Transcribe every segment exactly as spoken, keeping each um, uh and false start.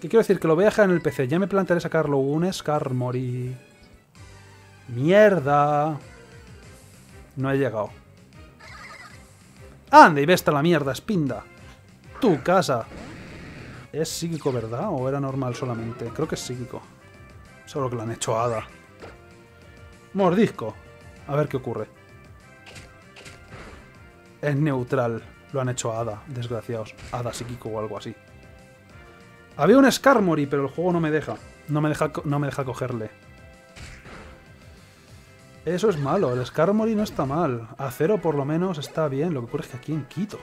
¿Qué quiero decir? Que lo voy a dejar en el P C. Ya me plantearé sacarlo un Skarmory. ¡Mierda! No he llegado. ¡Anda! Y ve hasta la mierda, Spinda. ¡Tu casa! ¿Es psíquico, verdad? ¿O era normal solamente? Creo que es psíquico. Solo que lo han hecho a Hada. Mordisco. A ver qué ocurre. Es neutral. Lo han hecho a Hada, desgraciados. Hada psíquico o algo así. Había un Skarmory, pero el juego no me deja. No me deja, no me deja cogerle. Eso es malo. El Skarmory no está mal. A cero por lo menos está bien. Lo que ocurre es que aquí en Quito.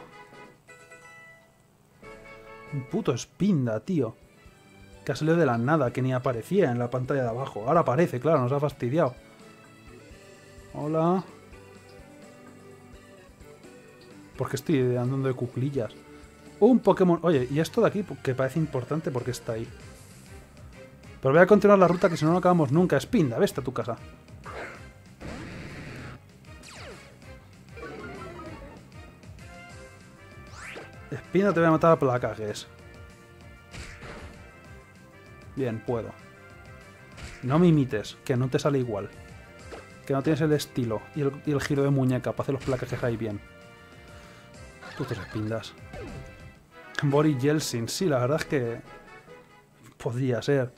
Un puto Spinda, tío. Que ha salido de la nada, que ni aparecía en la pantalla de abajo. Ahora aparece, claro, nos ha fastidiado. Hola. Porque estoy andando de cuclillas. Un Pokémon... Oye, y esto de aquí, que parece importante porque está ahí. Pero voy a continuar la ruta, que si no, no acabamos nunca. Spinda, vete a tu casa. Spinda, te voy a matar a placajes. Bien, puedo. No me imites, que no te sale igual. Que no tienes el estilo y el, y el giro de muñeca para hacer los placajes ahí bien. Tú te Spindas. Boris Yeltsin, sí, la verdad es que... podría ser.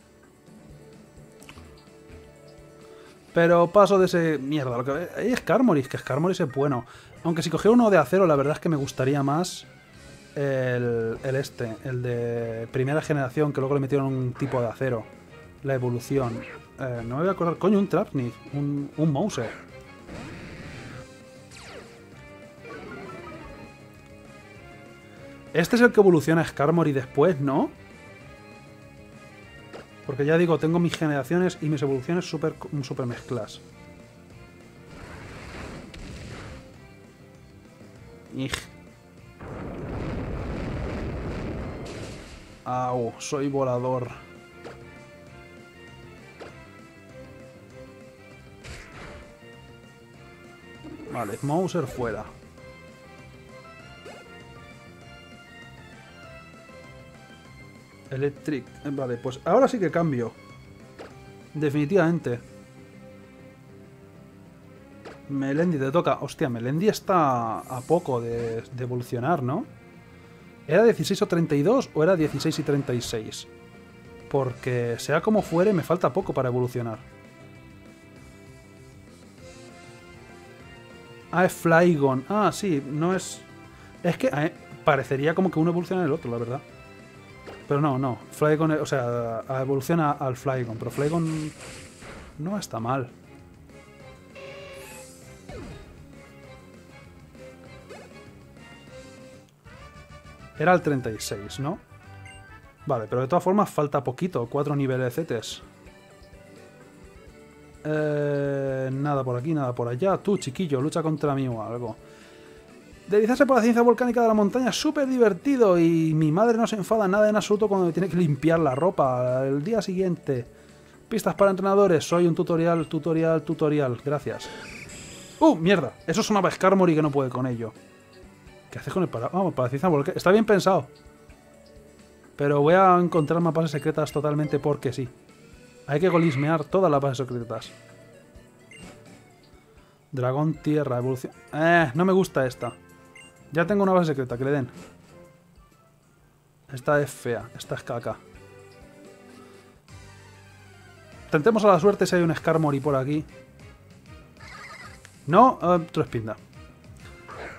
Pero paso de ese... Mierda, lo que... Hay Skarmory, que Skarmory es bueno. Aunque si cogiera uno de acero, la verdad es que me gustaría más... El, el este, el de primera generación, que luego le metieron un tipo de acero. La evolución. Eh, no me voy a acordar. Coño, un Trapniff. Un, un Mouser. Este es el que evoluciona Skarmory después, ¿no? Porque ya digo, tengo mis generaciones y mis evoluciones super, super mezclas. Ij. Au, soy volador. Vale, Mouser fuera. Electric. Vale, pues ahora sí que cambio. Definitivamente. Melendi te toca. Hostia, Melendi está a poco de, de evolucionar, ¿no? ¿Era dieciséis o treinta y dos o era dieciséis y treinta y seis? Porque sea como fuere, me falta poco para evolucionar. Ah, es Flygon. Ah, sí, no es... Es que eh, parecería como que uno evoluciona en el otro, la verdad. Pero no, no. Flygon, o sea, evoluciona al Flygon. Pero Flygon no está mal. Era el treinta y seis, ¿no? Vale, pero de todas formas falta poquito. Cuatro niveles cetes. Eh, nada por aquí, nada por allá. Tú, chiquillo, lucha contra mí o algo. Deslizarse por la ciencia volcánica de la montaña. Súper divertido. Y mi madre no se enfada nada en absoluto cuando me tiene que limpiar la ropa el día siguiente. Pistas para entrenadores. Soy un tutorial, tutorial, tutorial. Gracias. ¡Uh, mierda! Eso sonaba Skarmory, que no puede con ello. ¿Qué haces con el para...? Vamos, para ciencia volcánica. Está bien pensado. Pero voy a encontrar más bases secretas totalmente porque sí. Hay que golismear todas las bases secretas. Dragón, tierra, evolución... Eh, no me gusta esta. Ya tengo una base secreta, que le den. Esta es fea. Esta es caca. Tentemos a la suerte si hay un Skarmory por aquí. No, otro Spinda.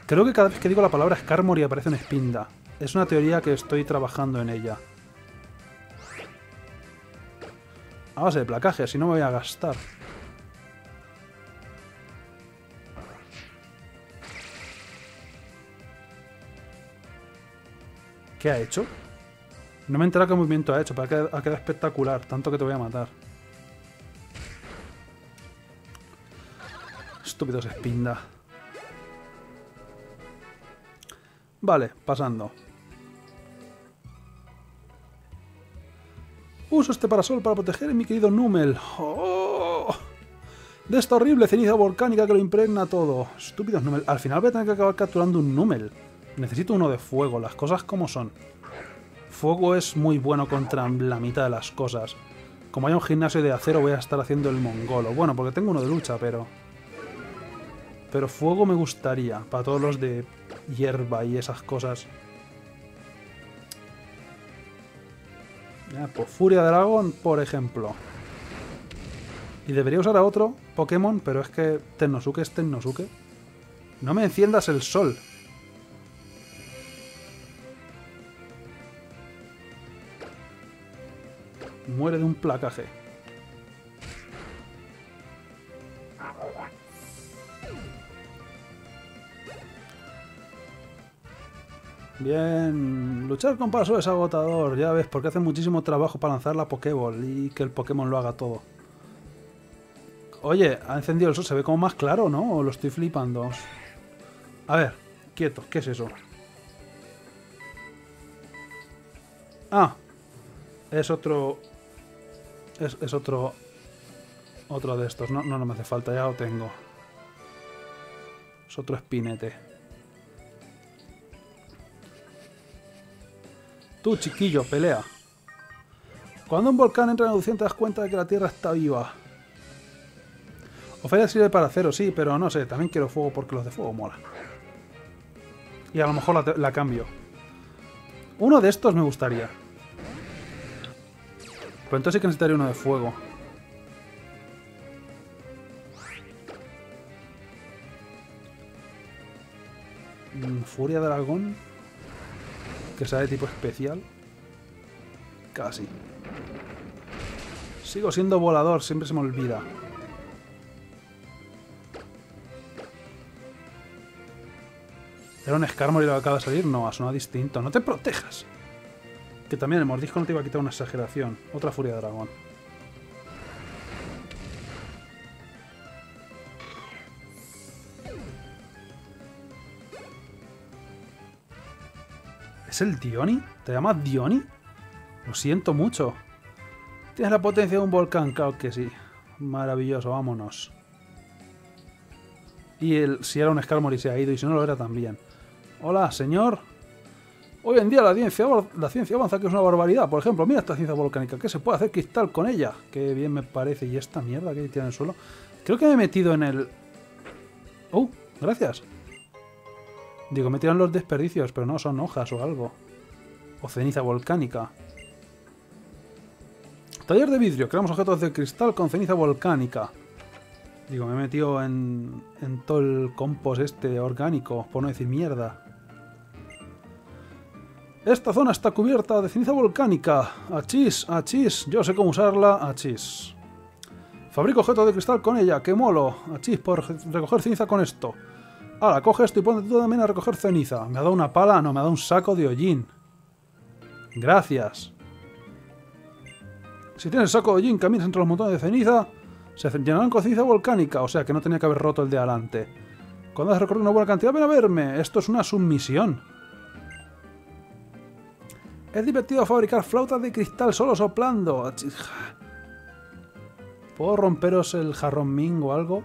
Creo que cada vez que digo la palabra Skarmory aparece un Spinda. Es una teoría que estoy trabajando en ella. A base de placaje, si no me voy a gastar. ¿Qué ha hecho? No me he enterado qué movimiento ha hecho, pero ha quedado, ha quedado espectacular, tanto que te voy a matar. Estúpidos Spinda. Vale, pasando. Uso este parasol para proteger a mi querido Numel. ¡Oh! De esta horrible ceniza volcánica que lo impregna todo. Estúpidos Numel. Al final voy a tener que acabar capturando un Numel. Necesito uno de fuego, las cosas como son. fuego es muy bueno contra la mitad de las cosas. Como hay un gimnasio de acero, voy a estar haciendo el mongolo. Bueno, porque tengo uno de lucha, pero... Pero fuego me gustaría, para todos los de hierba y esas cosas. Ah, pues Furia Dragón, por ejemplo. Y debería usar a otro Pokémon, pero es que Tennosuke es Tennosuke. No me enciendas el sol. Muere de un placaje. Bien, luchar con paso es agotador, ya ves, porque hace muchísimo trabajo para lanzar la Pokéball y que el Pokémon lo haga todo. Oye, ha encendido el sol, se ve como más claro, ¿no? ¿O lo estoy flipando? A ver, quietos, ¿qué es eso? Ah, es otro... Es, es otro... Otro de estos, no, no, no me hace falta, ya lo tengo. Es otro espinete. Tú, chiquillo, pelea. Cuando un volcán entra en erupción te das cuenta de que la Tierra está viva. Ofelia sirve para acero, sí, pero no sé, también quiero fuego porque los de fuego molan. Y a lo mejor la, la cambio. Uno de estos me gustaría. Pero entonces sí que necesitaría uno de fuego. Furia Dragón. Que sea de tipo especial. Casi. Sigo siendo volador, siempre se me olvida. Era un Skarmory lo que acaba de salir. No, ha sonado distinto. ¡No te protejas! Que también el mordisco no te iba a quitar una exageración. Otra furia de dragón. ¿Es el Diony? ¿Te llamas Diony? Lo siento mucho. Tienes la potencia de un volcán, claro que sí. Maravilloso, vámonos. Y el, si era un Skarmory se ha ido, y si no lo era también. Hola, señor. Hoy en día la ciencia, la ciencia avanza, que es una barbaridad. Por ejemplo, mira esta ciencia volcánica. ¿Qué se puede hacer cristal con ella? Qué bien me parece. Y esta mierda que tiene en el suelo. Creo que me he metido en el... Oh, gracias. Digo, me tiran los desperdicios, pero no, son hojas o algo. O ceniza volcánica. Taller de vidrio. Creamos objetos de cristal con ceniza volcánica. Digo, me he metido en, en todo el compost este orgánico, por no decir mierda. Esta zona está cubierta de ceniza volcánica. Achis, achis. Yo sé cómo usarla. Achis. Fabrico objetos de cristal con ella. ¡Qué molo! Achis, por recoger ceniza con esto. Ahora, coge esto y ponte tú también a recoger ceniza. ¿Me ha dado una pala? No, me ha dado un saco de hollín. Gracias. Si tienes el saco de hollín, caminas entre los montones de ceniza. Se llenarán con ceniza volcánica. O sea que no tenía que haber roto el de adelante. Cuando has recorrido una buena cantidad, ven a verme. Esto es una submisión. Es divertido fabricar flautas de cristal solo soplando. ¿Puedo romperos el jarrón Ming o algo?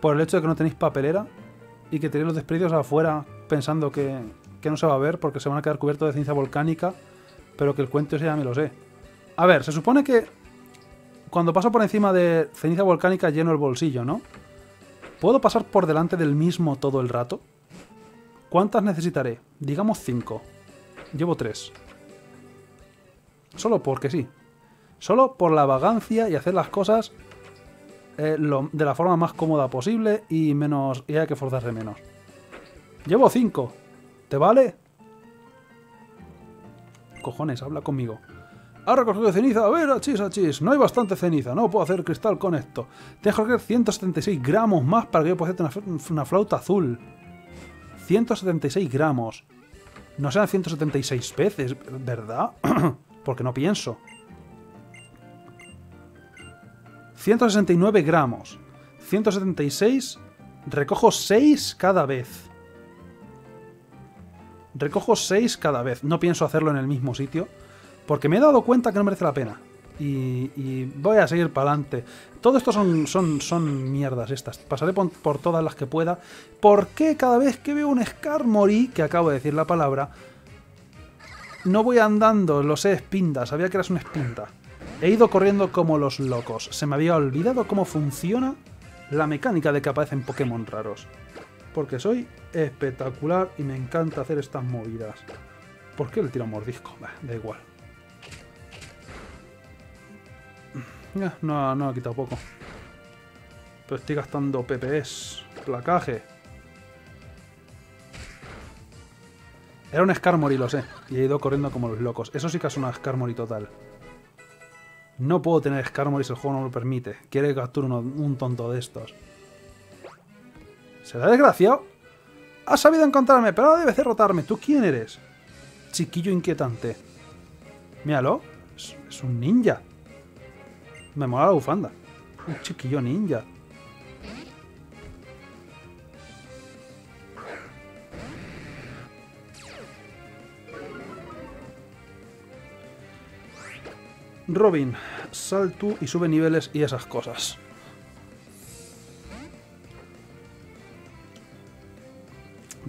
Por el hecho de que no tenéis papelera. Y que tenéis los desperdicios afuera pensando que, que no se va a ver porque se van a quedar cubiertos de ceniza volcánica. Pero que el cuento ese ya me lo sé. A ver, se supone que cuando paso por encima de ceniza volcánica lleno el bolsillo, ¿no? ¿Puedo pasar por delante del mismo todo el rato? ¿Cuántas necesitaré? Digamos cinco. Llevo tres. Solo porque sí. Solo por la vagancia y hacer las cosas... Eh, lo, de la forma más cómoda posible y menos, y hay que forzarse menos. Llevo cinco. ¿Te vale? Cojones, habla conmigo. Ha recogido ceniza. A ver, achis, achis. No hay bastante ceniza. No puedo hacer cristal con esto. Tienes que recoger ciento setenta y seis gramos más para que yo pueda hacer una, una flauta azul. ciento setenta y seis gramos. No sean ciento setenta y seis veces, ¿verdad? Porque no pienso. ciento sesenta y nueve gramos. ciento setenta y seis. Recojo seis cada vez. Recojo seis cada vez. No pienso hacerlo en el mismo sitio. Porque me he dado cuenta que no merece la pena. Y, y voy a seguir para adelante. Todo esto son, son, son mierdas estas. Pasaré por, por todas las que pueda. ¿Por qué cada vez que veo un Skarmory, que acabo de decir la palabra, No voy andando, lo sé, Spinda. Sabía que eras un Spinda. He ido corriendo como los locos. Se me había olvidado cómo funciona la mecánica de que aparecen Pokémon raros. Porque soy espectacular y me encanta hacer estas movidas. ¿Por qué le tiro mordisco? Bah, da igual. No, no ha quitado poco. Pero estoy gastando P P S. Placaje. Era un Skarmory, lo sé. Y he ido corriendo como los locos. Eso sí que es una Skarmory total. No puedo tener Skarmory si el juego no me lo permite. Quiere que capture uno, un tonto de estos. ¿Será desgraciado? Has sabido encontrarme, pero ahora debes derrotarme. ¿Tú quién eres? Chiquillo inquietante. Míralo. Es, es un ninja. Me mola la bufanda. Un chiquillo ninja. Robin, sal tú y sube niveles y esas cosas.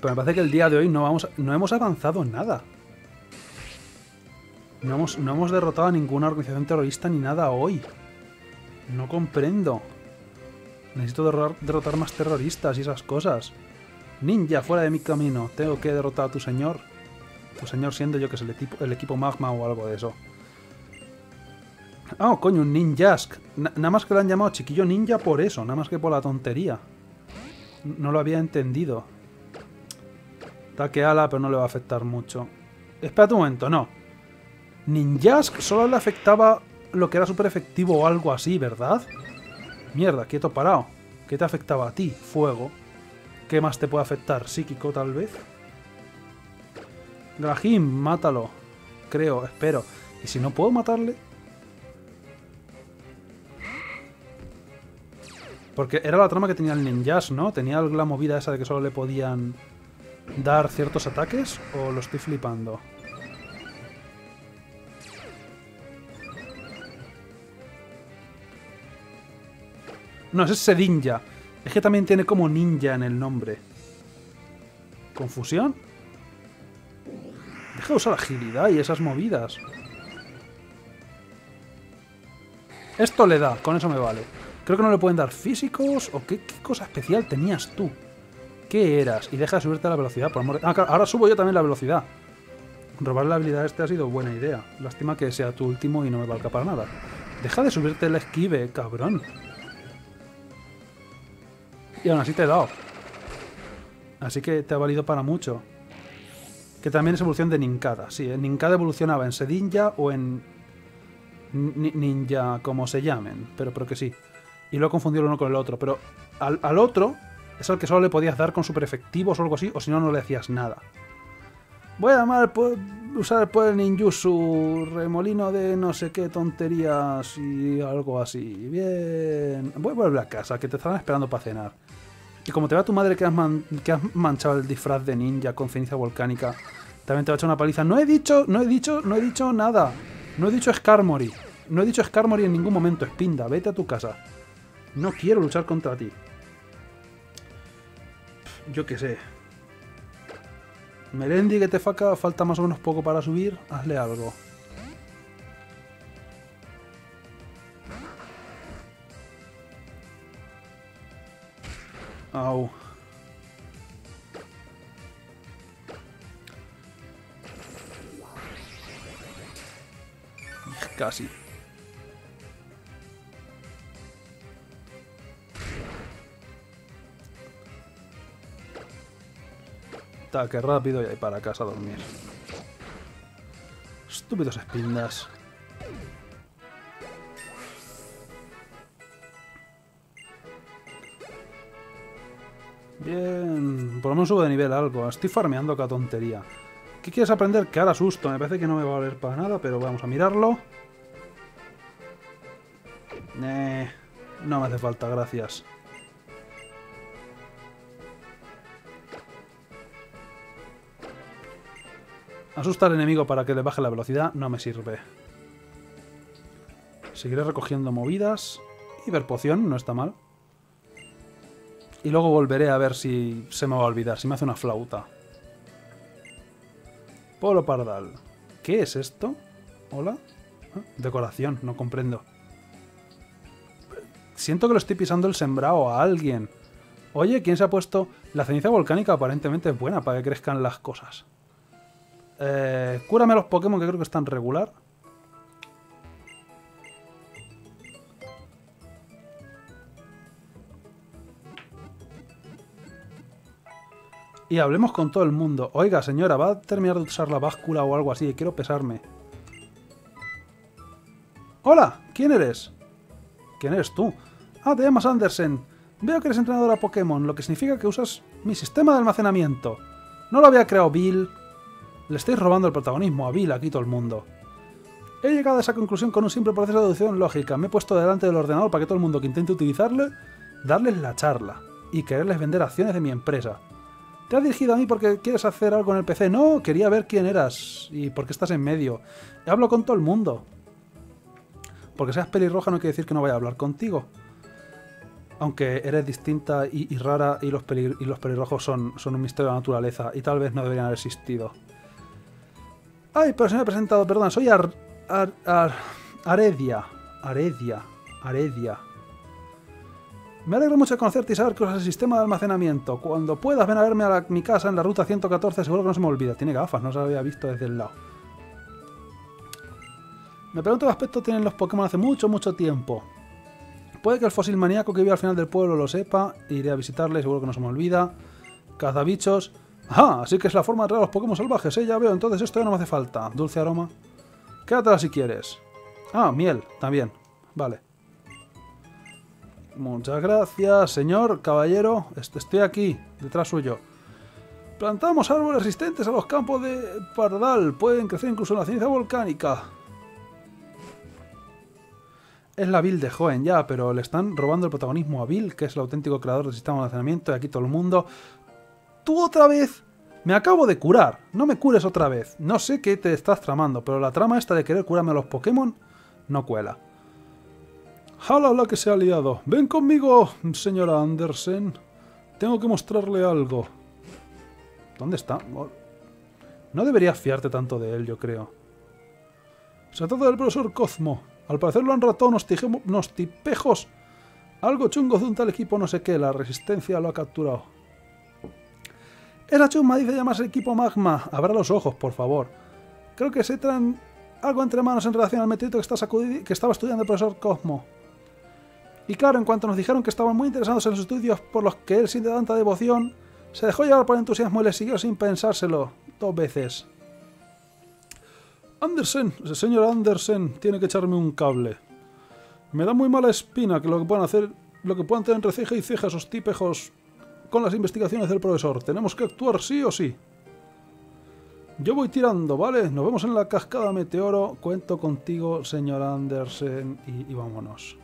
Pero me parece que el día de hoy no, vamos, no hemos avanzado nada. No hemos, no hemos derrotado a ninguna organización terrorista ni nada hoy. No comprendo. Necesito derrotar, derrotar más terroristas y esas cosas. Ninja, fuera de mi camino. Tengo que derrotar a tu señor. Tu señor siendo yo que es el equipo, el equipo Magma o algo de eso. Ah, oh, coño, un Ninjask. Na nada más que lo han llamado Chiquillo Ninja por eso. Nada más que por la tontería. No lo había entendido. Taqueala, pero no le va a afectar mucho. Espera un momento, no. Ninjask solo le afectaba lo que era súper efectivo o algo así, ¿verdad? Mierda, quieto parado. ¿Qué te afectaba a ti? Fuego. ¿Qué más te puede afectar? Psíquico, tal vez. Grahim, mátalo. Creo, espero. ¿Y si no puedo matarle? Porque era la trama que tenía el Ninjask, ¿no? Tenía la movida esa de que solo le podían dar ciertos ataques, ¿o lo estoy flipando? No, ese es Sedinja. Es que también tiene como ninja en el nombre. ¿Confusión? Deja de usar agilidad y esas movidas. Esto le da, con eso me vale. Creo que no le pueden dar físicos, o qué, qué cosa especial tenías tú. ¿Qué eras? Y deja de subirte a la velocidad, por amor de... Ah, claro, ahora subo yo también la velocidad. Robar la habilidad este ha sido buena idea. Lástima que sea tu último y no me valga para nada. Deja de subirte el esquive, cabrón. Y aún así te he dado. Así que te ha valido para mucho. Que también es evolución de Nincada. Sí, Nincada evolucionaba en Sedinja o en... Ni ninja, como se llamen. Pero, pero que sí. Y lo he confundido el uno con el otro, pero al, al otro es al que solo le podías dar con super efectivos o algo así, o si no, no le hacías nada. Voy a llamar, usar el poder ninjutsu, remolino de no sé qué tonterías y algo así. Bien. Voy a volver a casa, que te estarán esperando para cenar. Y como te va tu madre que has, man, que has manchado el disfraz de ninja con ceniza volcánica, también te va a echar una paliza. No he dicho, no he dicho, no he dicho nada. No he dicho Skarmory. No he dicho Skarmory en ningún momento, Spinda. Vete a tu casa. No quiero luchar contra ti. Yo qué sé. Melendi, que te faca, falta más o menos poco para subir. Hazle algo. Au. Casi. Ataque rápido y ahí para casa a dormir. Estúpidos Spindas. Bien, por lo menos subo de nivel algo. Estoy farmeando cada tontería. ¿Qué quieres aprender? Que ahora susto. Me parece que no me va a valer para nada, pero vamos a mirarlo. Eh, no me hace falta, gracias. Asustar al enemigo para que le baje la velocidad no me sirve. Seguiré recogiendo movidas. Y ver poción, no está mal. Y luego volveré a ver si se me va a olvidar, si me hace una flauta. Polo Pardal. ¿Qué es esto? ¿Hola? ¿Ah? Decoración, no comprendo. Siento que lo estoy pisando el sembrado a alguien. Oye, ¿quién se ha puesto...? La ceniza volcánica aparentemente es buena para que crezcan las cosas. Eh, cúrame a los Pokémon, que creo que están regular. Y hablemos con todo el mundo. Oiga, señora, ¿va a terminar de usar la báscula o algo así? Quiero pesarme. ¡Hola! ¿Quién eres? ¿Quién eres tú? Ah, te llamas Andersen. Veo que eres entrenadora Pokémon, lo que significa que usas mi sistema de almacenamiento. No lo había creado Bill. Le estáis robando el protagonismo a Bill aquí todo el mundo. He llegado a esa conclusión con un simple proceso de deducción lógica. Me he puesto delante del ordenador para que todo el mundo que intente utilizarle, darles la charla y quererles vender acciones de mi empresa. Te has dirigido a mí porque quieres hacer algo en el P C. No, quería ver quién eras y por qué estás en medio. Hablo con todo el mundo. Porque seas pelirroja no quiere decir que no vaya a hablar contigo. Aunque eres distinta y, y rara y los, peli, y los pelirrojos son, son un misterio de la naturaleza y tal vez no deberían haber existido. Ay, pero se me ha presentado, perdón, soy Ar, Ar, Ar, Aredia. Aredia. Aredia. Me alegro mucho de conocerte y saber que usas el sistema de almacenamiento. Cuando puedas ven a verme a la, mi casa en la ruta ciento catorce, seguro que no se me olvida. Tiene gafas, no se había visto desde el lado. Me pregunto qué aspecto tienen los Pokémon hace mucho, mucho tiempo. Puede que el fósil maníaco que vive al final del pueblo lo sepa. Iré a visitarle, seguro que no se me olvida. Cazabichos. ¡Ah! Así que es la forma de traer a los Pokémon salvajes, ¿eh? Ya veo, entonces esto ya no me hace falta. Dulce aroma. Quédatela si quieres. Ah, miel, también. Vale. Muchas gracias, señor, caballero. Estoy aquí, detrás suyo. Plantamos árboles resistentes a los campos de pardal. Pueden crecer incluso en la ceniza volcánica. Es la Bill de joven ya, pero le están robando el protagonismo a Bill, que es el auténtico creador del sistema de almacenamiento, y aquí todo el mundo... ¡Tú otra vez! Me acabo de curar. No me cures otra vez. No sé qué te estás tramando, pero la trama esta de querer curarme a los Pokémon no cuela. ¡Hala la que se ha liado! ¡Ven conmigo, señora Andersen! Tengo que mostrarle algo. ¿Dónde está? No deberías fiarte tanto de él, yo creo. Se trata del profesor Cosmo. Al parecer lo han ratado unos, unos tipejos. Algo chungo de un tal equipo no sé qué. La resistencia lo ha capturado. Esa chusma dice llamarse equipo magma. Abra los ojos, por favor. Creo que se traen algo entre manos en relación al meteorito que, está sacudido, que estaba estudiando el profesor Cosmo. Y claro, en cuanto nos dijeron que estaban muy interesados en los estudios por los que él siente tanta devoción, se dejó llevar por entusiasmo y le siguió sin pensárselo dos veces. Andersen, señor Andersen, tiene que echarme un cable. Me da muy mala espina que lo que puedan hacer, lo que puedan tener entre ceja y ceja esos tipejos con las investigaciones del profesor. Tenemos que actuar sí o sí. Yo voy tirando, ¿vale? Nos vemos en la cascada meteoro. Cuento contigo, señor Andersen, y, y vámonos.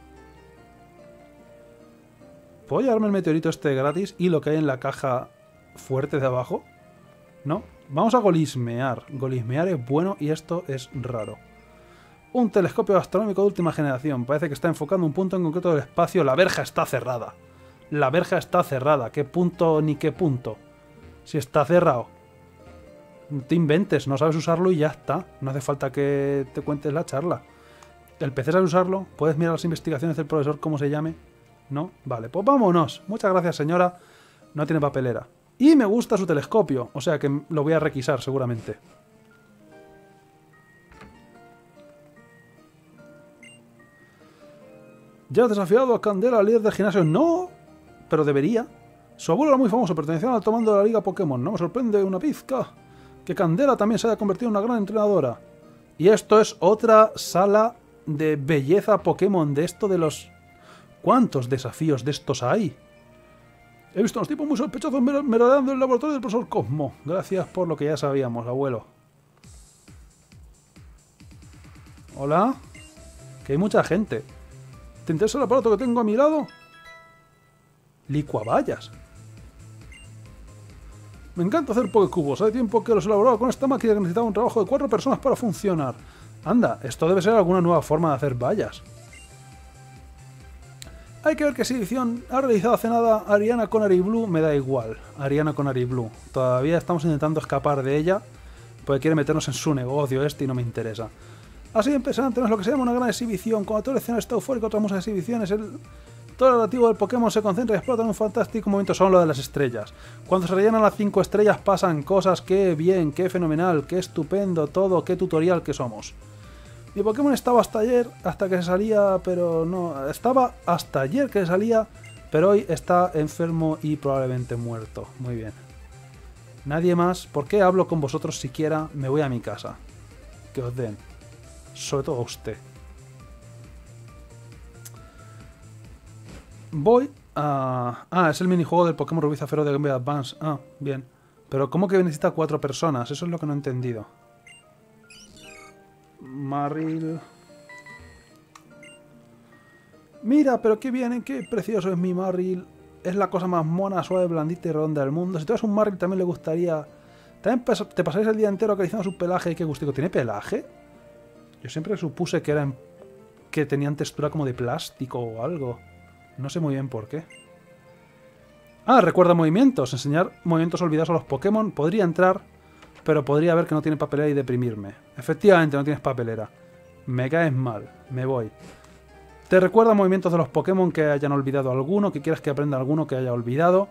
¿Puedo llevarme el meteorito este gratis y lo que hay en la caja fuerte de abajo? No. Vamos a golismear. Golismear es bueno y esto es raro. Un telescopio astronómico de última generación. Parece que está enfocando un punto en concreto del espacio. La verja está cerrada. La verja está cerrada. ¿Qué punto ni qué punto? Si está cerrado. No te inventes. No sabes usarlo y ya está. No hace falta que te cuentes la charla. ¿El P C sabe usarlo? ¿Puedes mirar las investigaciones del profesor cómo se llame? ¿No? Vale, pues vámonos. Muchas gracias, señora. No tiene papelera. Y me gusta su telescopio, o sea que lo voy a requisar seguramente. ¿Ya has desafiado a Candela, líder del gimnasio? No, pero debería. Su abuelo era muy famoso, pertenecía al tomando de la liga Pokémon. No me sorprende una pizca que Candela también se haya convertido en una gran entrenadora. Y esto es otra sala de belleza Pokémon de esto de los... ¿Cuántos desafíos de estos hay? He visto a unos tipos muy sospechosos merodeando el laboratorio del profesor Cosmo. Gracias por lo que ya sabíamos, abuelo. Hola. Que hay mucha gente. ¿Te interesa el aparato que tengo a mi lado? Licuabayas. Me encanta hacer Pokécubos. Hace tiempo que los he elaborado con esta máquina que necesitaba un trabajo de cuatro personas para funcionar. Anda, esto debe ser alguna nueva forma de hacer vallas. Hay que ver qué edición ha realizado hace nada Ariana con Ariblu, me da igual. Ariana con Ariblu. Todavía estamos intentando escapar de ella, porque quiere meternos en su negocio este y no me interesa. Así empezando, tenemos lo que se llama una gran exhibición. Cuando todo el escenario está eufórico, otras muchas exhibiciones, el... todo el relativo del Pokémon se concentra y explota en un fantástico momento. Son lo de las estrellas. Cuando se rellenan las cinco estrellas pasan cosas. Qué bien, qué fenomenal, qué estupendo todo, qué tutorial que somos. Mi Pokémon estaba hasta ayer, hasta que se salía, pero no... Estaba hasta ayer que se salía, pero hoy está enfermo y probablemente muerto. Muy bien. Nadie más. ¿Por qué hablo con vosotros siquiera? Me voy a mi casa. Que os den. Sobre todo a usted. Voy a... Ah, es el minijuego del Pokémon Rubí Zafiro de Game Boy Advance. Ah, bien. Pero ¿cómo que necesita cuatro personas? Eso es lo que no he entendido. Marril. Mira, pero qué bien, qué precioso es mi Marril. Es la cosa más mona, suave, blandita y redonda del mundo. Si tuvieras un Marril también le gustaría... También te pasáis el día entero acariciando su pelaje. Qué gustico. ¿Tiene pelaje? Yo siempre supuse que eran... que tenían textura como de plástico o algo. No sé muy bien por qué. Ah, recuerda movimientos. Enseñar movimientos olvidados a los Pokémon. Podría entrar... pero podría ver que no tiene papelera y deprimirme. Efectivamente, no tienes papelera. Me caes mal. Me voy. Te recuerda movimientos de los Pokémon que hayan olvidado alguno, que quieras que aprenda alguno que haya olvidado.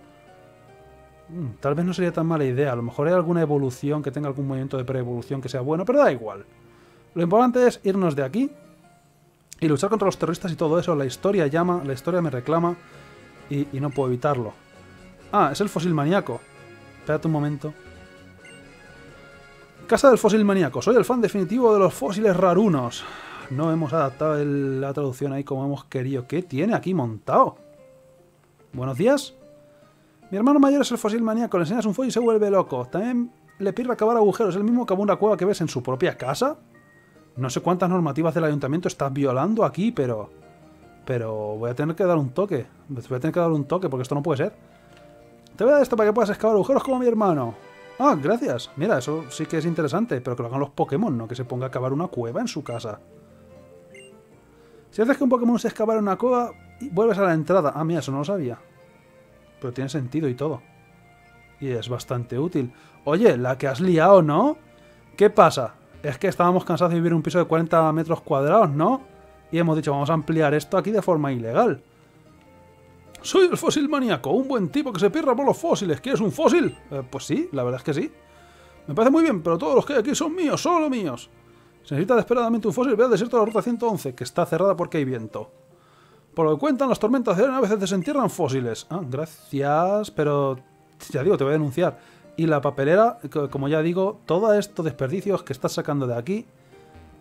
Mm, tal vez no sería tan mala idea. A lo mejor hay alguna evolución que tenga algún movimiento de preevolución que sea bueno, pero da igual. Lo importante es irnos de aquí y luchar contra los terroristas y todo eso. La historia llama, la historia me reclama y, y no puedo evitarlo. Ah, es el fósil maníaco. Espérate un momento. Casa del fósil maníaco. Soy el fan definitivo de los fósiles rarunos. No hemos adaptado el, la traducción ahí como hemos querido. ¿Qué tiene aquí montado? Buenos días. Mi hermano mayor es el fósil maníaco. Le enseñas un fósil y se vuelve loco. También le pide cavar agujeros. ¿Es el mismo que una cueva que ves en su propia casa? No sé cuántas normativas del ayuntamiento estás violando aquí, pero... Pero voy a tener que dar un toque. Voy a tener que dar un toque porque esto no puede ser. Te voy a dar esto para que puedas excavar agujeros como mi hermano. Ah, gracias. Mira, eso sí que es interesante, pero que lo hagan los Pokémon, no que se ponga a cavar una cueva en su casa. Si haces que un Pokémon se excavara una cueva, vuelves a la entrada. Ah, mira, eso no lo sabía. Pero tiene sentido y todo. Y es bastante útil. Oye, la que has liado, ¿no? ¿Qué pasa? Es que estábamos cansados de vivir en un piso de cuarenta metros cuadrados, ¿no? Y hemos dicho, vamos a ampliar esto aquí de forma ilegal. Soy el fósil maníaco, un buen tipo que se pierde por los fósiles. ¿Quieres un fósil? Eh, pues sí, la verdad es que sí. Me parece muy bien, pero todos los que hay aquí son míos, solo míos. Se necesita desesperadamente un fósil. Ve al desierto de la ruta ciento once, que está cerrada porque hay viento. Por lo que cuentan, las tormentas de arena a veces desentierran fósiles. Ah, gracias, pero... Ya digo, te voy a denunciar. Y la papelera, como ya digo, todos estos desperdicios que estás sacando de aquí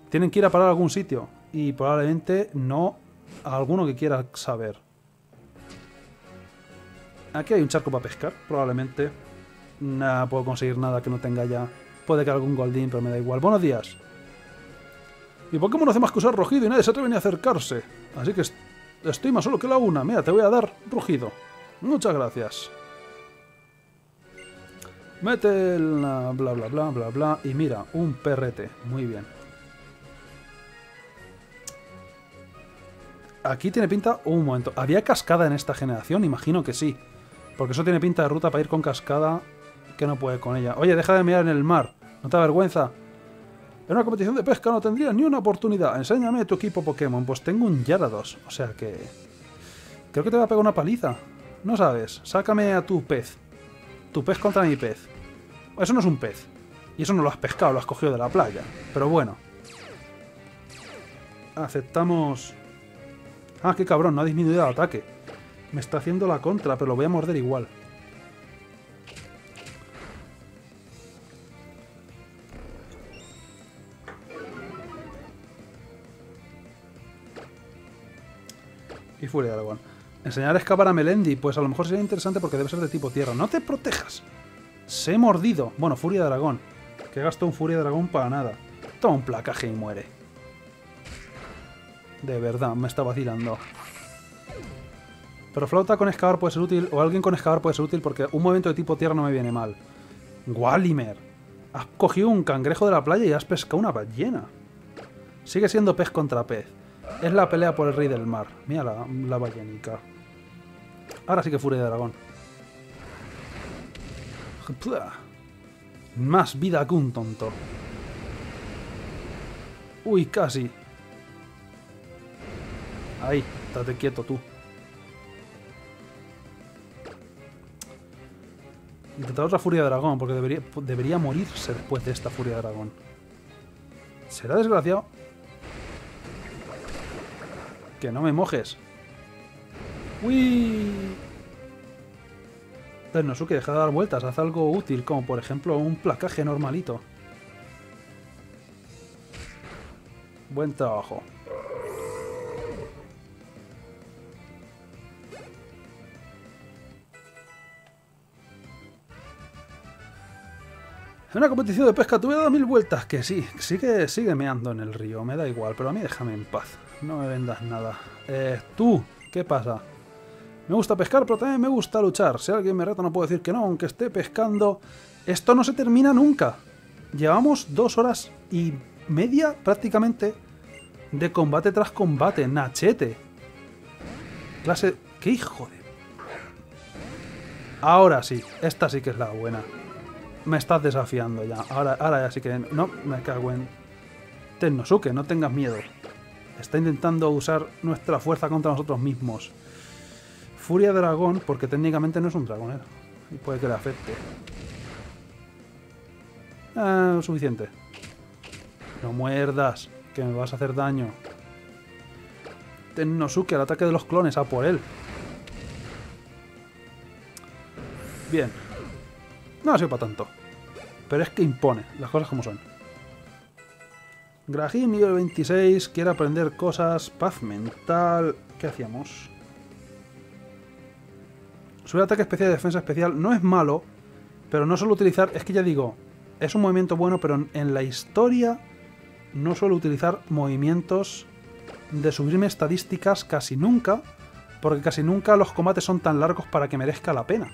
tienen que ir a parar a algún sitio. Y probablemente no a alguno que quiera saber. Aquí hay un charco para pescar, probablemente. Nada, puedo conseguir nada que no tenga ya. Puede que algún Goldín, pero me da igual. Buenos días. Mi Pokémon no hace más que usar rugido y nadie se atreve ni a acercarse. Así que est estoy más solo que la una. Mira, te voy a dar rugido. Muchas gracias. Mete la bla bla bla bla bla. Y mira, un perrete. Muy bien. Aquí tiene pinta... Un momento. ¿Había cascada en esta generación? Imagino que sí. Porque eso tiene pinta de ruta para ir con cascada que no puede con ella. Oye, deja de mirar en el mar. ¿No te da vergüenza? En una competición de pesca no tendrías ni una oportunidad. Enséñame tu equipo Pokémon. Pues tengo un Gyarados. O sea que... Creo que te va a pegar una paliza. No sabes. Sácame a tu pez. Tu pez contra mi pez. Eso no es un pez. Y eso no lo has pescado, lo has cogido de la playa. Pero bueno. Aceptamos... Ah, qué cabrón, no ha disminuido el ataque. Me está haciendo la contra, pero lo voy a morder igual. Y furia de dragón. Enseñar a escapar a Melendi, pues a lo mejor sería interesante porque debe ser de tipo tierra. ¡No te protejas! Se he mordido. Bueno, furia de dragón. Que gastó un furia de dragón para nada. Toma un placaje y muere. De verdad, me está vacilando. Pero flauta con excavar puede ser útil, o alguien con excavar puede ser útil, porque un movimiento de tipo tierra no me viene mal. Gualimer. Has cogido un cangrejo de la playa y has pescado una ballena. Sigue siendo pez contra pez. Es la pelea por el rey del mar. Mira la, la ballenica. Ahora sí que furia de dragón. Más vida que un tonto. Uy, casi. Ahí, estate quieto tú. Intentar otra furia de dragón, porque debería, debería morirse después de esta furia de dragón. ¿Será desgraciado? Que no me mojes. ¡Uy! Tennosuke, deja de dar vueltas, haz algo útil, como por ejemplo un placaje normalito. Buen trabajo. En una competición de pesca tuve dado mil vueltas, que sí, sigue, sigue meando en el río, me da igual, pero a mí déjame en paz, no me vendas nada. Eh, tú, ¿qué pasa? Me gusta pescar, pero también me gusta luchar, si alguien me reta no puedo decir que no, aunque esté pescando. Esto no se termina nunca, llevamos dos horas y media prácticamente de combate tras combate, nachete. Clase... ¡Qué hijo de...! Ahora sí, esta sí que es la buena. Me estás desafiando ya. Ahora, ahora ya sí que... No, me cago en... Tennosuke, no tengas miedo. Está intentando usar nuestra fuerza contra nosotros mismos. Furia dragón, porque técnicamente no es un dragonero. Y puede que le afecte. Ah, suficiente. No muerdas, que me vas a hacer daño. Tennosuke, al ataque de los clones, a por él. Bien. No ha sido para tanto. Pero es que impone, las cosas como son. Grahim, nivel veintiséis, quiere aprender cosas, paz mental... ¿Qué hacíamos? Subir ataque especial y defensa especial no es malo, pero no suelo utilizar... Es que ya digo, es un movimiento bueno, pero en la historia no suelo utilizar movimientos de subirme estadísticas casi nunca, porque casi nunca los combates son tan largos para que merezca la pena.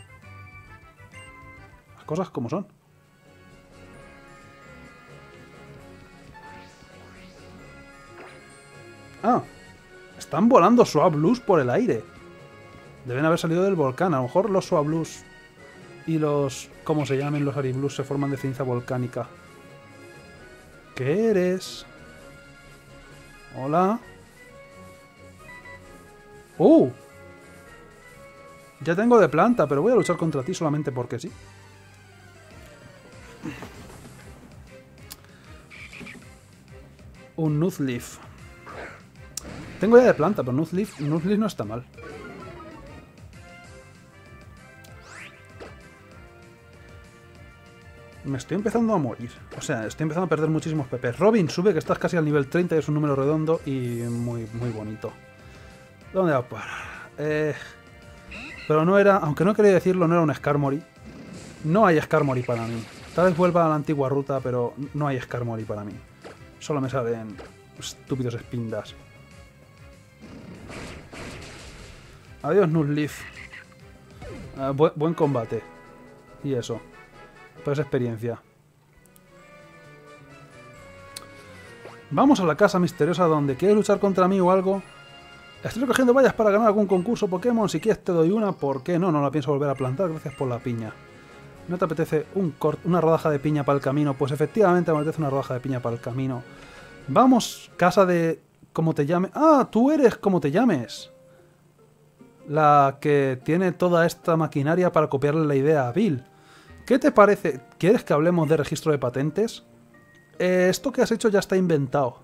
Cosas como son. Ah, están volando Swablus por el aire. Deben haber salido del volcán. A lo mejor los Swablus y los... ¿Cómo se llamen? Los Ariblus se forman de ceniza volcánica. ¿Qué eres? Hola. ¡Uh! Ya tengo de planta, pero voy a luchar contra ti solamente porque sí. Un Nuzleaf. Tengo ya de planta, pero Nuzleaf, Nuzleaf no está mal. Me estoy empezando a morir. O sea, estoy empezando a perder muchísimos P P. Robin, sube, que estás casi al nivel treinta, es un número redondo y muy, muy bonito. ¿Dónde va a parar? Eh, pero no era, aunque no quería decirlo, no era un Skarmory. No hay Skarmory para mí. Tal vez vuelva a la antigua ruta, pero no hay Skarmory para mí. Solo me salen estúpidos Spindas. Adiós, Nuzleaf. Uh, bu buen combate. Y eso. Pues experiencia. Vamos a la casa misteriosa donde quieres luchar contra mí o algo. Estoy recogiendo vallas para ganar algún concurso Pokémon. Si quieres te doy una. ¿Por qué no? No la pienso volver a plantar. Gracias por la piña. ¿No te apetece un una rodaja de piña para el camino? Pues efectivamente me apetece una rodaja de piña para el camino. Vamos, casa de... ¿Cómo te llames? ¡Ah! ¡Tú eres como te llames! La que tiene toda esta maquinaria para copiarle la idea a Bill. ¿Qué te parece? ¿Quieres que hablemos de registro de patentes? Eh, esto que has hecho ya está inventado.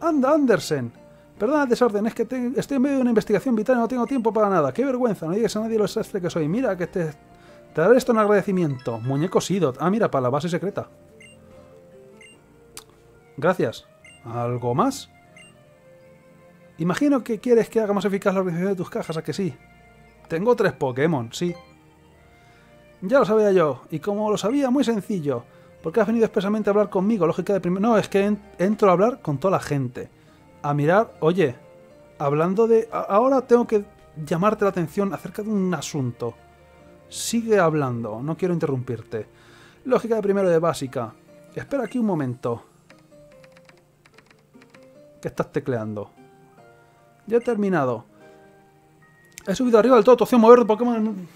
¡Anda, Andersen! Perdona el desorden, es que te... estoy en medio de una investigación vital y no tengo tiempo para nada. ¡Qué vergüenza! No digas a nadie lo desastre que soy. Mira que te... Te daré esto en agradecimiento. Muñeco Sidot. Ah, mira, para la base secreta. Gracias. ¿Algo más? Imagino que quieres que haga más eficaz la organización de tus cajas, ¿a que sí? Tengo tres Pokémon, sí. Ya lo sabía yo. Y como lo sabía, muy sencillo. ¿Por qué has venido expresamente a hablar conmigo? Lógica de primero... No, es que en... entro a hablar con toda la gente. A mirar... Oye, hablando de... A ahora tengo que llamarte la atención acerca de un asunto. Sigue hablando, no quiero interrumpirte. Lógica de primero de básica. Espera aquí un momento. ¿Qué estás tecleando? Ya he terminado. He subido arriba del todo, tu acción mover de Pokémon.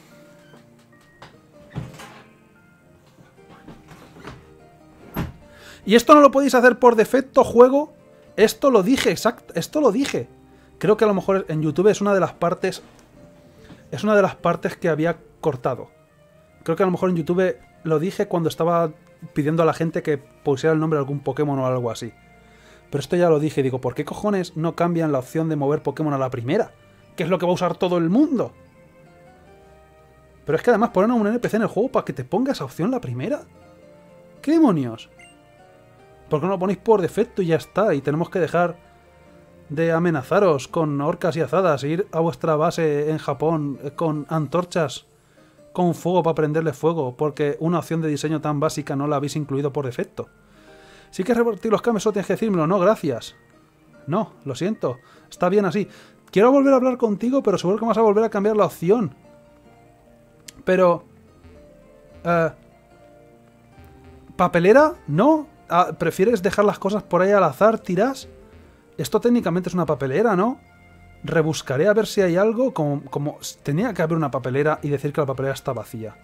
Y esto no lo podéis hacer por defecto, juego. Esto lo dije, exacto. Esto lo dije. Creo que a lo mejor en YouTube es una de las partes... Es una de las partes que había cortado. Creo que a lo mejor en YouTube lo dije cuando estaba pidiendo a la gente que pusiera el nombre de algún Pokémon o algo así. Pero esto ya lo dije. Digo, ¿por qué cojones no cambian la opción de mover Pokémon a la primera? Que es lo que va a usar todo el mundo. Pero es que además ponen a un N P C en el juego para que te ponga esa opción la primera. ¿Qué demonios? ¿Por qué no lo ponéis por defecto y ya está? Y tenemos que dejar de amenazaros con orcas y azadas, e ir a vuestra base en Japón con antorchas, con fuego para prenderle fuego, porque una opción de diseño tan básica no la habéis incluido por defecto. Si quieres revertir los cambios, solo tienes que decírmelo. No, gracias. No, lo siento. Está bien así. Quiero volver a hablar contigo, pero seguro que vas a volver a cambiar la opción. Pero... Uh, ¿papelera? No. Ah, ¿prefieres dejar las cosas por ahí al azar? ¿Tiras? Esto técnicamente es una papelera, ¿no? Rebuscaré a ver si hay algo. Como, como tenía que haber una papelera y decir que la papelera está vacía.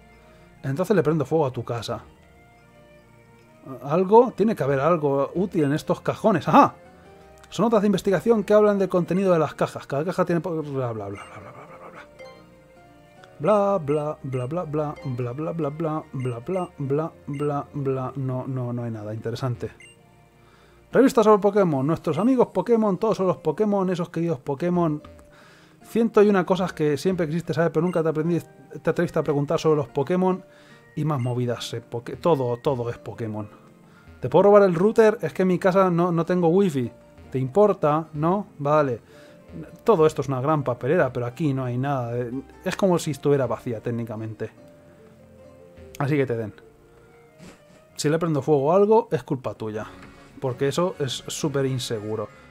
Entonces le prendo fuego a tu casa. Algo, tiene que haber algo útil en estos cajones. ¡Ajá! Son notas de investigación que hablan del contenido de las cajas. Cada caja tiene... Bla, bla, bla, bla, bla, bla, bla, bla, bla, bla, bla, bla, bla, bla, bla, bla, bla, bla, bla, bla. No, no, no hay nada interesante. Revistas sobre Pokémon. Nuestros amigos Pokémon, todos son los Pokémon, esos queridos Pokémon. Ciento y una cosas que siempre existe, ¿sabes? Pero nunca te aprendiste, te atreviste a preguntar sobre los Pokémon... Y más movidas, eh, todo, todo es Pokémon. ¿Te puedo robar el router? Es que en mi casa no, no tengo wifi. ¿Te importa? ¿No? Vale. Todo esto es una gran papelera, pero aquí no hay nada. De... Es como si estuviera vacía técnicamente. Así que te den. Si le prendo fuego a algo, es culpa tuya. Porque eso es súper inseguro.